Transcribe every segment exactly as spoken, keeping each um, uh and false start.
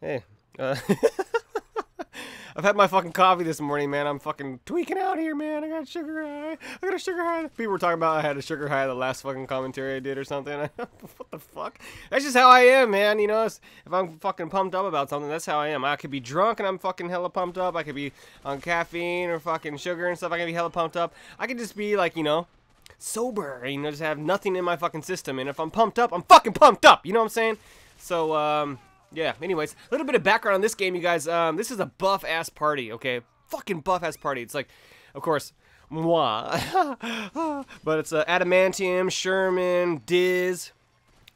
Hey, uh, I've had my fucking coffee this morning, man. I'm fucking tweaking out here, man. I got a sugar high. I got a sugar high. People were talking about I had a sugar high the last fucking commentary I did or something. What the fuck? That's just how I am, man. You know, if I'm fucking pumped up about something, that's how I am. I could be drunk and I'm fucking hella pumped up. I could be on caffeine or fucking sugar and stuff. I could be hella pumped up. I could just be like, you know, sober, you know, just have nothing in my fucking system, and if I'm pumped up, I'm fucking pumped up, you know what I'm saying? So, um, yeah, anyways, a little bit of background on this game, you guys. Um, this is a buff-ass party, okay? Fucking buff-ass party. It's like, of course, moi, but it's uh, Adamantium, Sherman, Diz,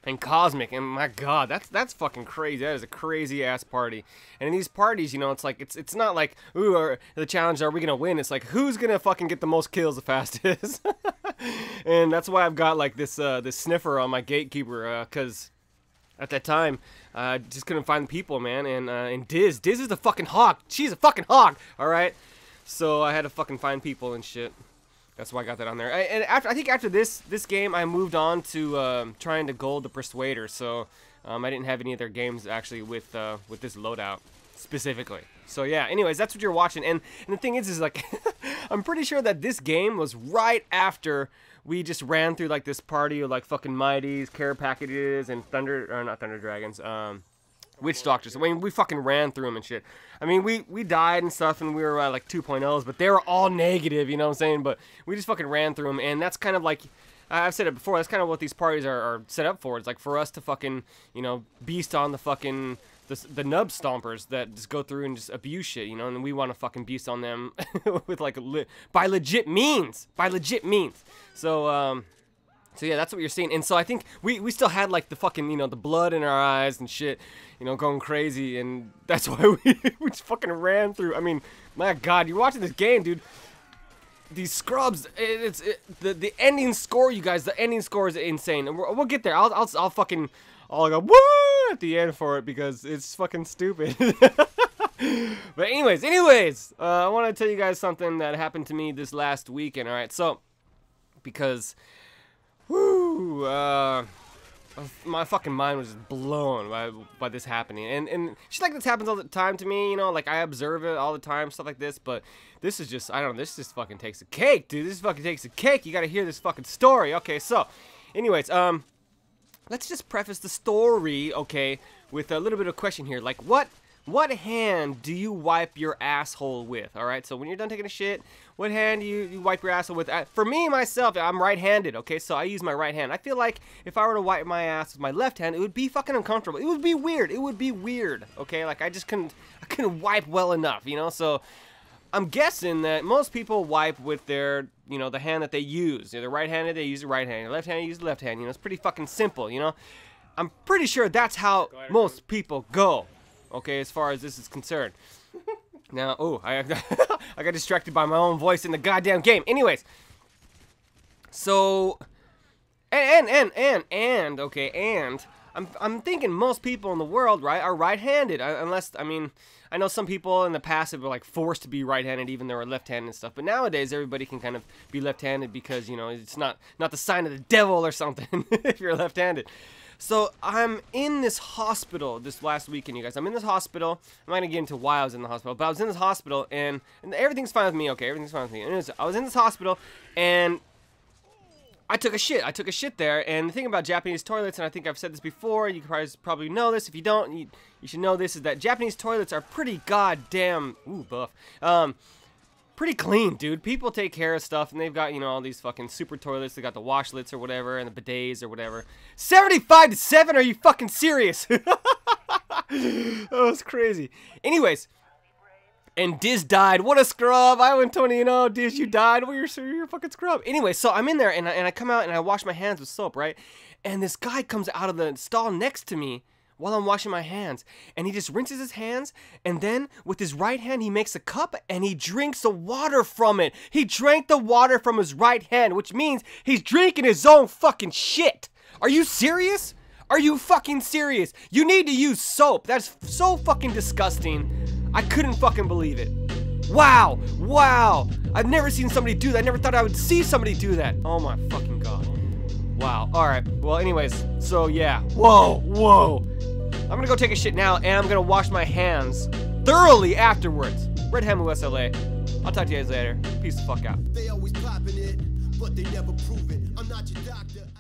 and Cosmic, and my god, that's that's fucking crazy. That is a crazy ass party. And in these parties, you know, it's like it's it's not like ooh, are, the challenge are we gonna win? It's like who's gonna fucking get the most kills the fastest. And that's why I've got like this uh, this sniffer on my gatekeeper, uh, cause at that time I uh, just couldn't find people, man. And uh, and Diz, Diz is the fucking hog. She's a fucking hog. All right, so I had to fucking find people and shit. That's why I got that on there. I, and after, I think after this this game, I moved on to um, trying to gold the Persuader. So um, I didn't have any other games actually with uh, with this loadout specifically. So yeah. Anyways, that's what you're watching. And, and the thing is, is like, I'm pretty sure that this game was right after we just ran through like this party of like fucking Mighty's, Care Packages, and Thunder or not Thunder Dragons. Um, Witch Doctors. I mean, we fucking ran through them and shit. I mean, we, we died and stuff, and we were at, like, two point ohs, but they were all negative, you know what I'm saying? But we just fucking ran through them, and that's kind of like, I've said it before, that's kind of what these parties are, are set up for. It's like for us to fucking, you know, beast on the fucking, the, the nub stompers that just go through and just abuse shit, you know, and we want to fucking beast on them with, like, a le by legit means. By legit means. So, um... So yeah, that's what you're seeing, and so I think we, we still had like the fucking, you know, the blood in our eyes and shit, you know, going crazy, and that's why we, we just fucking ran through. I mean, my god, you're watching this game, dude. These scrubs, it, it's it, the the ending score, you guys. The ending score is insane, and we're, we'll get there. I'll I'll I'll fucking I'll go woo at the end for it because it's fucking stupid. But anyways, anyways, uh, I want to tell you guys something that happened to me this last weekend. All right, so because. Woo! Uh, my fucking mind was just blown by, by this happening. And, and shit like this happens all the time to me, you know, like I observe it all the time, stuff like this, but this is just, I don't know, this just fucking takes a cake, dude. This fucking takes a cake. You gotta hear this fucking story. Okay, so, anyways, um, let's just preface the story, okay, with a little bit of question here. Like, what... What hand do you wipe your asshole with? All right, so when you're done taking a shit, what hand do you, you wipe your asshole with? I, for me, myself, I'm right-handed, okay? So I use my right hand. I feel like if I were to wipe my ass with my left hand, it would be fucking uncomfortable. It would be weird. It would be weird, okay? Like, I just couldn't, I couldn't wipe well enough, you know? So I'm guessing that most people wipe with their, you know, the hand that they use. If they're right-handed, they use the right hand. If they're left-handed, they use the left hand. You know, it's pretty fucking simple, you know? I'm pretty sure that's how most people go. Okay, as far as this is concerned. Now, oh, I, I got distracted by my own voice in the goddamn game. Anyways, so, and, and, and, and, okay, and, I'm, I'm thinking most people in the world, right, are right-handed. Unless, I mean, I know some people in the past have been, like, forced to be right-handed, even though they're left-handed and stuff. But nowadays, everybody can kind of be left-handed because, you know, it's not, not the sign of the devil or something if you're left-handed. So, I'm in this hospital this last weekend, you guys. I'm in this hospital. I'm not going to get into why I was in the hospital, but I was in this hospital, and, and everything's fine with me. Okay, everything's fine with me. Anyways, I was in this hospital, and I took a shit. I took a shit there, and the thing about Japanese toilets, and I think I've said this before, you probably, probably know this. If you don't, you, you should know this, is that Japanese toilets are pretty goddamn, ooh, buff, um... pretty clean, dude. People take care of stuff, and they've got, you know, all these fucking super toilets. They got the washlets or whatever, and the bidets or whatever. seventy-five to seven? Are you fucking serious? That was crazy. Anyways, and Diz died. What a scrub. I went twenty and oh. Diz, you died. Well, you're, you're a fucking scrub. Anyway, so I'm in there, and I, and I come out, and I wash my hands with soap, right? And this guy comes out of the stall next to me. while I'm washing my hands. And he just rinses his hands, and then with his right hand he makes a cup and he drinks the water from it. He drank the water from his right hand, which means he's drinking his own fucking shit. Are you serious? Are you fucking serious? You need to use soap. That's so fucking disgusting. I couldn't fucking believe it. Wow, wow. I've never seen somebody do that. I never thought I would see somebody do that. Oh my fucking God. Wow, all right. Well, anyways, so yeah. Whoa, whoa. I'm gonna go take a shit now, and I'm gonna wash my hands thoroughly afterwards. redhamuSLA. I'll talk to you guys later. Peace the fuck out. They always popping it, but they never prove it. I'm not your doctor. I